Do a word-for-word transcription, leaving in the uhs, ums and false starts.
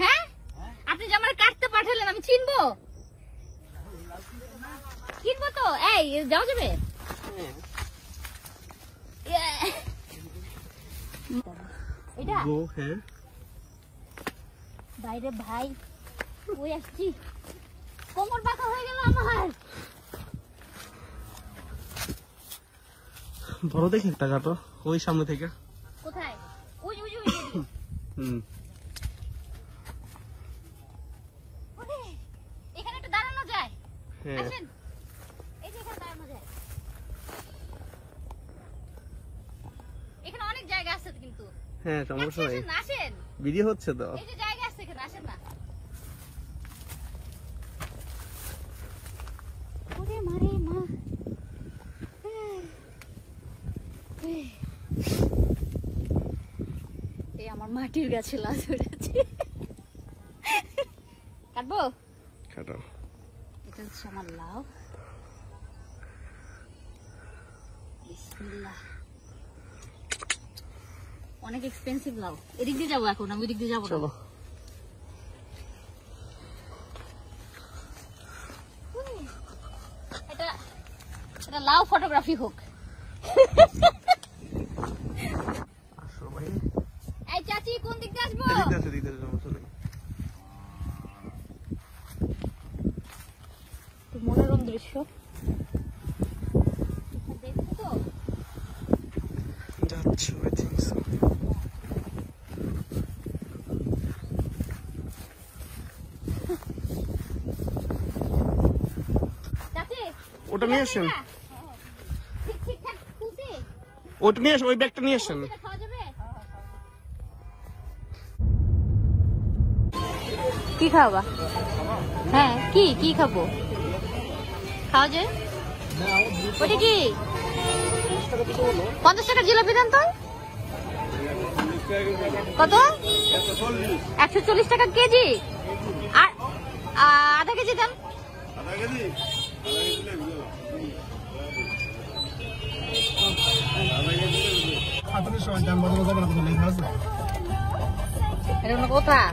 হ্যাঁ আপনি যে আমার কাটতে পাঠালেন আমি চিনবো কিনবো তো এই যাও যাবে এটা গো হ্যাঁ বাইরে ভাই ওই আসছি কোমর বাঁকা হয়ে গেল আমার বড় দেখি একটা কাটো ওই সামনে থেকে কোথায় ওই ওই ওই হুম ওরে এখানে একটু দাঁড়ানো যায় আসেন এই যে এখানে দাঁড়ানো যায় এখানে অনেক জায়গা আছে কিন্তু হ্যাঁ সমস্যা নাই আসেন ভিডিও হচ্ছে তো এই যে জায়গা আছে এখানে আসেন না ওরে মারে মা এই আমার মাটির গাছে লাজ উঠেছে কাটবো কাটো এটা হচ্ছে আমার লাউ বিসমিল্লাহ অনেক এক্সপেন্সিভ লাউ এদিক দিয়ে যাবো এখন আমি ওদিক দিয়ে যাবো চলো এটা এটা লাউ ফটোগ্রাফি হোক কোন দিক দিয়ে আসবো দিক দিয়ে আসে দিক দিয়ে চলে তো মনোরম দৃশ্য দেখছো তো যাচ্ছে আই থিংক সো যাচ্ছে ওটা নিয়ে আসেন ঠিক ঠিক ঠিক খুলতে ওটা নিয়ে আসেন ওই ব্যাগটা নিয়ে আসেন কি খাবা হ্যাঁ কি কি খাবো খাওয়া যায় ওটা কি পঞ্চাশ টাকার জিলাপি দেন তো কত একশো চল্লিশ টাকা কেজি আর আধা কেজি দেন কোথা